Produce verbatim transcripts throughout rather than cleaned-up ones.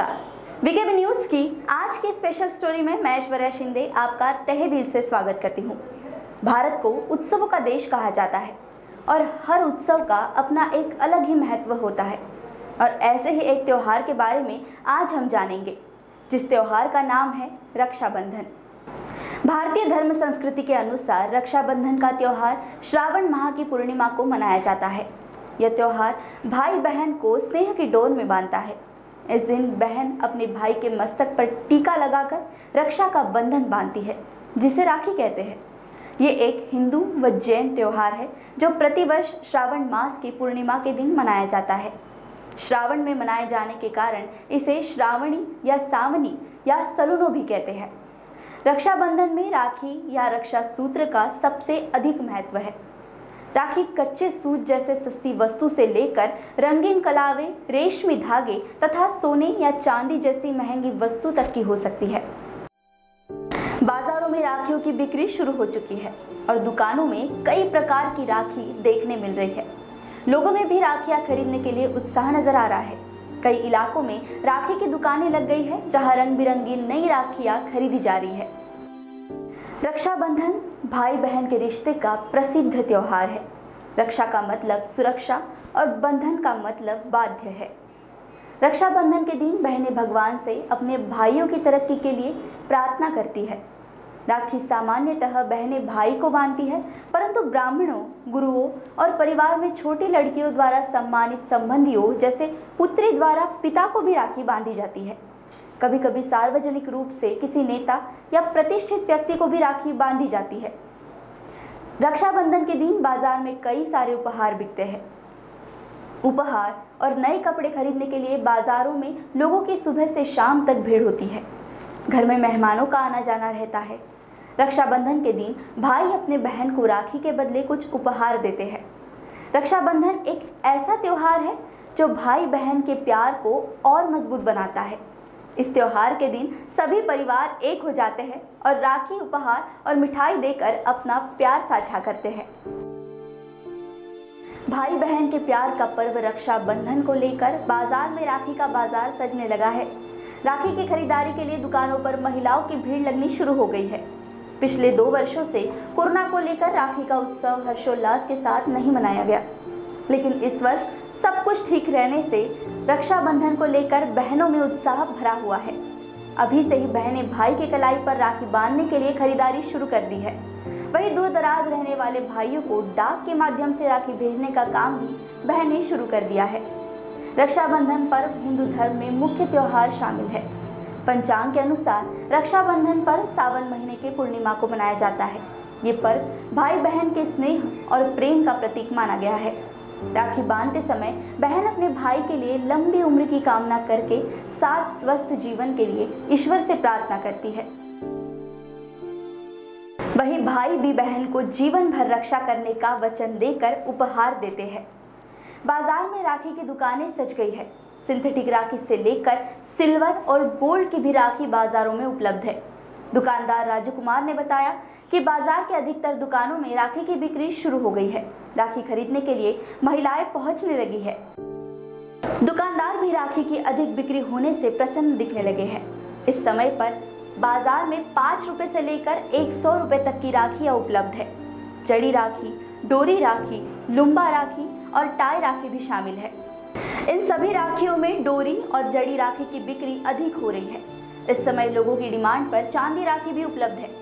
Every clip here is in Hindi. नमस्कार, वीकेबी न्यूज़ की आज की स्पेशल स्टोरी में मैश्वर्य शिंदे आपका तहे दिल से स्वागत करती हूँ। भारत को उत्सवों का देश कहा जाता है और हर उत्सव का अपना एक अलग ही महत्व होता है। और ऐसे ही एक त्यौहार के बारे में आज हम जानेंगे, जिस त्यौहार का नाम है रक्षा बंधन। भारतीय धर्म संस्कृति के अनुसार रक्षा बंधन का त्यौहार श्रावण माह की पूर्णिमा को मनाया जाता है। यह त्यौहार भाई बहन को स्नेह की डोर में बांधता है। इस दिन बहन अपने भाई के मस्तक पर टीका लगाकर रक्षा का बंधन बांधती है, जिसे राखी कहते हैं। ये एक हिंदू व जैन त्यौहार है जो प्रतिवर्ष श्रावण मास की पूर्णिमा के दिन मनाया जाता है। श्रावण में मनाए जाने के कारण इसे श्रावणी या सावनी या सलून भी कहते हैं। रक्षाबंधन में राखी या रक्षा सूत्र का सबसे अधिक महत्व है। राखी कच्चे सूत जैसे सस्ती वस्तु से लेकर रंगीन कलावे, रेशमी धागे तथा सोने या चांदी जैसी महंगी वस्तु तक की हो सकती है। बाजारों में राखियों की बिक्री शुरू हो चुकी है और दुकानों में कई प्रकार की राखी देखने मिल रही है। लोगों में भी राखियां खरीदने के लिए उत्साह नजर आ रहा है। कई इलाकों में राखी की दुकानें लग गई है, जहाँ रंग बिरंगी नई राखियां खरीदी जा रही है। रक्षाबंधन भाई बहन के रिश्ते का प्रसिद्ध त्यौहार है। रक्षा का मतलब सुरक्षा और बंधन का मतलब बाध्य है। रक्षाबंधन के दिन बहनें भगवान से अपने भाइयों की तरक्की के लिए प्रार्थना करती है। राखी सामान्यतः बहनें भाई को बांधती है, परंतु ब्राह्मणों, गुरुओं और परिवार में छोटी लड़कियों द्वारा सम्मानित संबंधियों जैसे पुत्री द्वारा पिता को भी राखी बांधी जाती है। कभी कभी सार्वजनिक रूप से किसी नेता या प्रतिष्ठित व्यक्ति को भी राखी बांधी जाती है। रक्षाबंधन के दिन बाजार में कई सारे उपहार बिकते हैं। उपहार और नए कपड़े खरीदने के लिए बाजारों में लोगों की सुबह से शाम तक भीड़ होती है। घर में मेहमानों का आना जाना रहता है। रक्षाबंधन के दिन भाई अपने बहन को राखी के बदले कुछ उपहार देते हैं। रक्षाबंधन एक ऐसा त्यौहार है जो भाई बहन के प्यार को और मजबूत बनाता है। इस त्यौहार के दिन सभी परिवार एक हो जाते हैं और राखी, उपहार और मिठाई देकर अपना प्यार साझा करते हैं। भाई बहन के प्यार का पर्व रक्षाबंधन को लेकर बाजार में राखी का बाजार सजने लगा है। राखी की खरीदारी के लिए दुकानों पर महिलाओं की भीड़ लगनी शुरू हो गई है। पिछले दो वर्षों से कोरोना को लेकर राखी का उत्सव हर्षोल्लास के साथ नहीं मनाया गया, लेकिन इस वर्ष सब कुछ ठीक रहने से रक्षाबंधन को लेकर बहनों में उत्साह भरा हुआ है। अभी से ही बहनें भाई के कलाई पर राखी बांधने के लिए खरीदारी शुरू कर दी है। वहीं दूर दराज रहने वाले भाइयों को डाक के माध्यम से राखी भेजने का काम भी बहनें शुरू कर दिया है। रक्षाबंधन पर्व हिंदू धर्म में मुख्य त्यौहार शामिल है। पंचांग के अनुसार रक्षाबंधन पर्व सावन महीने की पूर्णिमा को मनाया जाता है। ये पर्व भाई बहन के स्नेह और प्रेम का प्रतीक माना गया है। राखी बांधते समय बहन अपने भाई के लिए लंबी उम्र की कामना करके साथ स्वस्थ जीवन के लिए ईश्वर से प्रार्थना करती है। वहीं भाई भी बहन को जीवन भर रक्षा करने का वचन देकर उपहार देते हैं। बाजार में राखी की दुकानें सज गई है। सिंथेटिक राखी से लेकर सिल्वर और गोल्ड की भी राखी बाजारों में उपलब्ध है। दुकानदार राजकुमार ने बताया कि बाजार के अधिकतर दुकानों में राखी की बिक्री शुरू हो गई है। राखी खरीदने के लिए महिलाएं पहुंचने लगी है। दुकानदार भी राखी की अधिक बिक्री होने से प्रसन्न दिखने लगे हैं। इस समय पर बाजार में पाँच रुपए से लेकर एक सौ रुपए तक की राखियां उपलब्ध है। जड़ी राखी, डोरी राखी, लुम्बा राखी और टाई राखी भी शामिल है। इन सभी राखियों में डोरी और जड़ी राखी की बिक्री अधिक हो रही है। इस समय लोगों की डिमांड पर चांदी राखी भी उपलब्ध है।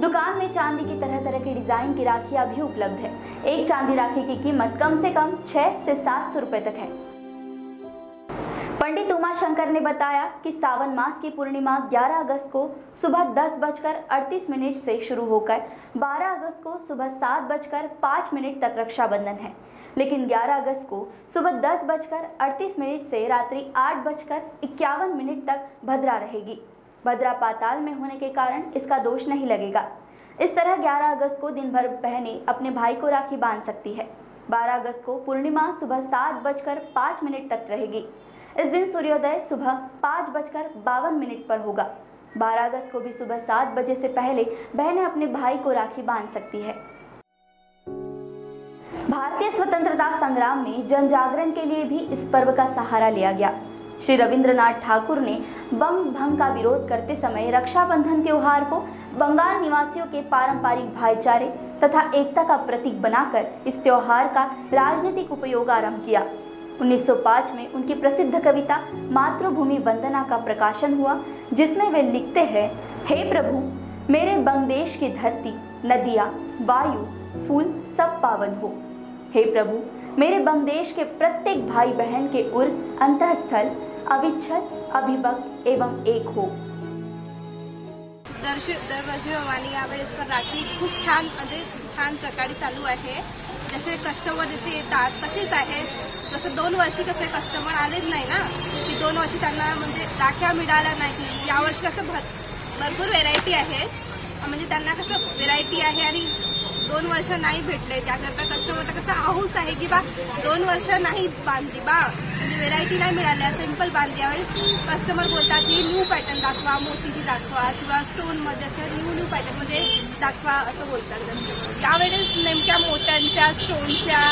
दुकान में चांदी की तरह तरह की डिजाइन की राखियां भी उपलब्ध है। एक चांदी राखी की कीमत कम से कम छह से सात सौ रुपए तक है। पंडित उमा शंकर ने बताया कि सावन मास की पूर्णिमा ग्यारह अगस्त को सुबह दस बजकर अड़तीस मिनट से शुरू होकर बारह अगस्त को सुबह सात बजकर पाँच मिनट तक रक्षाबंधन है, लेकिन ग्यारह अगस्त को सुबह दस बजकर अड़तीस मिनट से रात्रि आठ बजकर इक्यावन मिनट तक भद्रा रहेगी। भद्रा पाताल में होने के कारण इसका दोष नहीं लगेगा। इस तरह ग्यारह अगस्त को दिन भर बहनें अपने भाई को राखी बांध सकती है। बारह अगस्त को पूर्णिमा सुबह सात बजकर पाँच मिनट तक रहेगी। इस दिन सूर्योदय सुबह पाँच बजकर बावन मिनट पर होगा। बारह अगस्त को भी सुबह सात बजे से पहले बहनें अपने भाई को राखी बांध सकती है। भारतीय स्वतंत्रता संग्राम में जन जागरण के लिए भी इस पर्व का सहारा लिया गया। श्री रविंद्रनाथ ठाकुर ने बंग भंग का विरोध करते समय रक्षा बंधन त्योहार को बंगाल निवासियों के पारंपरिक भाईचारे तथा एकता का प्रतीक बनाकर इस त्योहार का राजनीतिक उपयोग आरंभ किया। उन्नीस सौ पाँच में उनकी प्रसिद्ध कविता मातृभूमि वंदना का प्रकाशन हुआ, जिसमें वे लिखते हैं, हे प्रभु मेरे बंगदेश की धरती, नदियाँ, वायु, फूल सब पावन हो। हे प्रभु मेरे बंगदेश के प्रत्येक भाई बहन के उर अंतःस्थल अविच्छल, अभिभक्त एवं एक हो। दर वर्षी हमारी यावेळेस पण राखी खूप छान म्हणजे छान प्रकारे चालू आहे। जसे कस्टमर जसे येतात तसेच आहेत, जसं दोन वर्षी कसे कस्टमर आलेच नाही ना, की दोन वर्षी त्यांना म्हणजे राख्या मिळाल्या नाही। यावर्षी कसं भरपूर व्हेरायटी आहे, म्हणजे त्यांना कसं व्हेरायटी आहे आणि दोन वर्ष नाही भेटले, त्याकरता कस्टमरला कसं आहूस आहे की बा दोन वर्ष नाही बांधली बा म्हणजे व्हेरायटी नाही मिळाल्या, सिंपल बांधली। यावेळी कस्टमर बोलतात की न्यू पॅटर्न दाखवा, मोतीची दाखवा किंवा स्टोनमध्ये अशा न्यू न्यू पॅटर्नमध्ये दाखवा असं बोलतात कस्टमर। यावेळेस नेमक्या मोत्यांच्या, स्टोनच्या,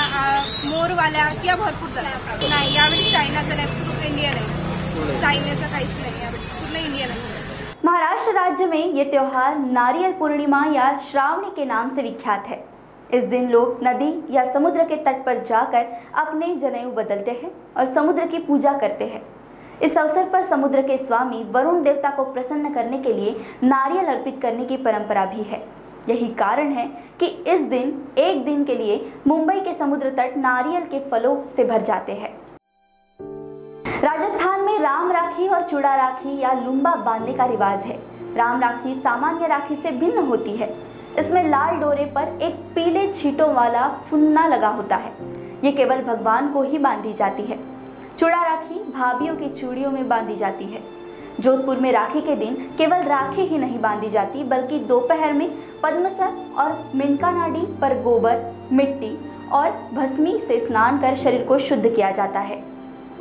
मोरवाल्या किंवा भरपूर झाल्या नाही। यावेळी चायनाचं नाही, पूर्ण इंडियन आहे, चायनाचं काहीच नाही यावेळी, पूर्ण इंडियन आहे। महाराष्ट्र राज्य में ये त्यौहार नारियल पूर्णिमा या श्रावणी के नाम से विख्यात है। इस दिन लोग नदी या समुद्र के तट पर जाकर अपने जनेऊ बदलते हैं और समुद्र की पूजा करते हैं। इस अवसर पर समुद्र के स्वामी वरुण देवता को प्रसन्न करने के लिए नारियल अर्पित करने की परंपरा भी है। यही कारण है कि इस दिन एक दिन के लिए मुंबई के समुद्र तट नारियल के फलों से भर जाते हैं। राजस्थान में राम राखी और चूड़ा राखी या लुम्बा बांधने का रिवाज है। राम राखी सामान्य राखी से भिन्न होती है। इसमें लाल डोरे पर एक पीले छींटों वाला फुन्ना लगा होता है। ये केवल भगवान को ही बांधी जाती है। चूड़ा राखी भाभियों की चूड़ियों में बांधी जाती है। जोधपुर में राखी के दिन केवल राखी ही नहीं बांधी जाती, बल्कि दोपहर में पद्मसर और मिनका नाडी पर गोबर, मिट्टी और भस्मी से स्नान कर शरीर को शुद्ध किया जाता है।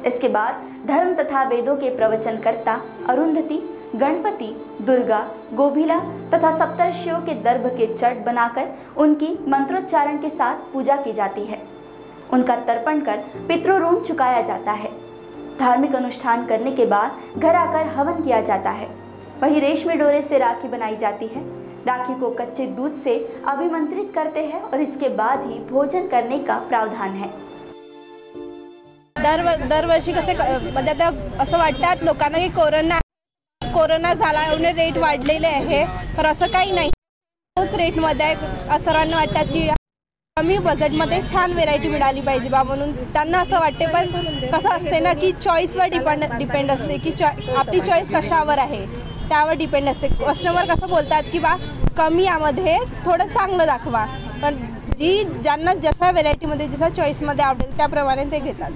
इसके बाद धर्म तथा वेदों के प्रवचनकर्ता अरुंधति, गणपति, दुर्गा, गोभिला तथा सप्तर्षियों के दर्भ के चट बनाकर उनकी मंत्रोच्चारण के साथ पूजा की जाती है। उनका तर्पण कर पितृऋण चुकाया जाता है। धार्मिक अनुष्ठान करने के बाद घर आकर हवन किया जाता है। वही रेशमी डोरे से राखी बनाई जाती है। राखी को कच्चे दूध से अभिमंत्रित करते हैं और इसके बाद ही भोजन करने का प्रावधान है। दर दरवर्षी कसे म्हणजे आता असं वाटतात लोकांना की कोरोना कोरोना झाला एवढे रेट वाढलेले आहे, तर असं काही नाही, तोच रेटमध्ये आहे। सर्वांना वाटतात की कमी बजेटमध्ये छान व्हेरायटी मिळाली पाहिजे बा, म्हणून त्यांना असं वाटते। पण कसं असते ना की चॉईसवर डिपेंड डिपेंड असते की आपली चॉईस कशावर आहे त्यावर डिपेंड असते। कस्टमर कसं बोलतात की बा कमी यामध्ये थोडं चांगलं दाखवा, पण जी ज्यांना जसा व्हेरायटीमध्ये जसा चॉईसमध्ये आवडेल त्याप्रमाणे ते घेतात।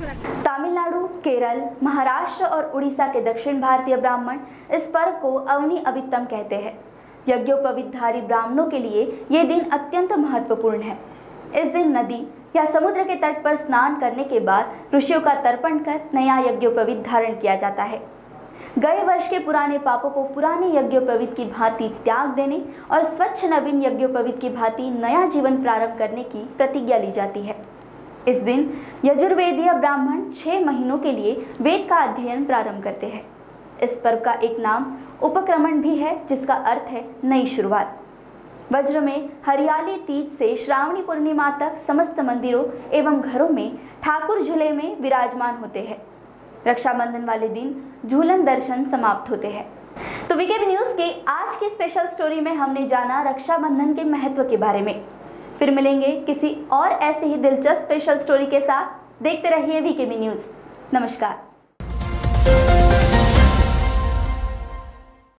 तमिलनाडु, केरल, महाराष्ट्र और उड़ीसा के दक्षिण भारतीय ब्राह्मण इस पर्व को अवनी अभितंग कहते हैं। यज्ञोपवीतधारी ब्राह्मणों के लिए ये दिन अत्यंत महत्वपूर्ण है। इस दिन नदी या समुद्र के तट पर स्नान करने के बाद ऋषियों का तर्पण कर नया यज्ञोपवीत धारण किया जाता है। गए वर्ष के पुराने पापों को पुराने यज्ञोपवीत की भांति त्याग देने और स्वच्छ नवीन यज्ञोपवीत की भांति नया जीवन प्रारंभ करने की प्रतिज्ञा ली जाती है। इस दिन यजुर्वेदीय ब्राह्मण छः महीनों के लिए वेद का अध्ययन प्रारंभ करते हैं। इस पर्व का एक नाम उपक्रमण भी है, जिसका अर्थ है नई शुरुआत। वज्र में हरियाली तीज से श्रावणी पूर्णिमा तक समस्त मंदिरों एवं घरों में ठाकुर झूले में विराजमान होते हैं। रक्षाबंधन वाले दिन झूलन दर्शन समाप्त होते हैं। तो वीकेबी न्यूज़ के आज की स्पेशल स्टोरी में हमने जाना रक्षाबंधन के महत्व के बारे में। फिर मिलेंगे किसी और ऐसे ही दिलचस्प स्पेशल स्टोरी के साथ। देखते रहिए वीकेबी न्यूज़। नमस्कार।